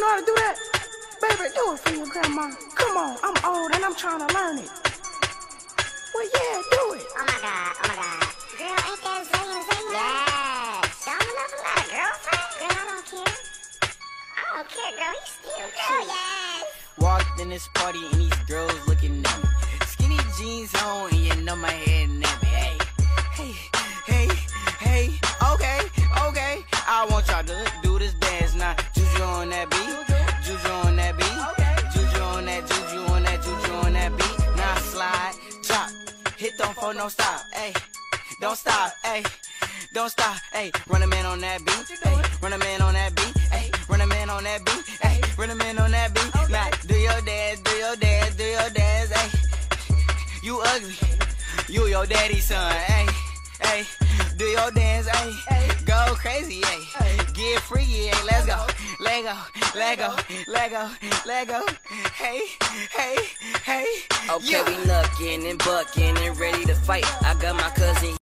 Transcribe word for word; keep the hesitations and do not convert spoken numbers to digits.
don't know how to do that? Baby, do it for your grandma. Come on, I'm old and I'm trying to learn it. Well, yeah, do it. Oh, my God. Oh, my God. Girl, ain't that zing, zing? Yes. Don't enough a lot of girlfriends. Girl, I don't care. I don't care, girl. He's still girl, yes. Walked in this party and these girls looking at me. Skinny jeans on and you know my head nappy. Hey, hey, hey, hey. Okay, okay. I want y'all to do this dance now. Juju on that beat. Juju on that beat. Juju on that, juju on that, juju on that beat. Now slide, drop. Hit them for no stop, ayy. Don't stop, ayy. Don't stop, ayy. Run a man on that beat, ayy. Run a man on that beat, ayy. Run a man on that beat, ayy. Run a man on that beat. Okay. Now do your dance, do your dance, do your dance, ayy. You ugly, you your daddy's son, ayy, ayy. Do your dance, ayy. Ay. Go crazy, ayy. Ay. Get free, ayy. Let's go, let go, let go, let go, let go. Hey, hey, hey. Okay, yeah. We knuckin' and buckin' and ready to fight. I got my cousin.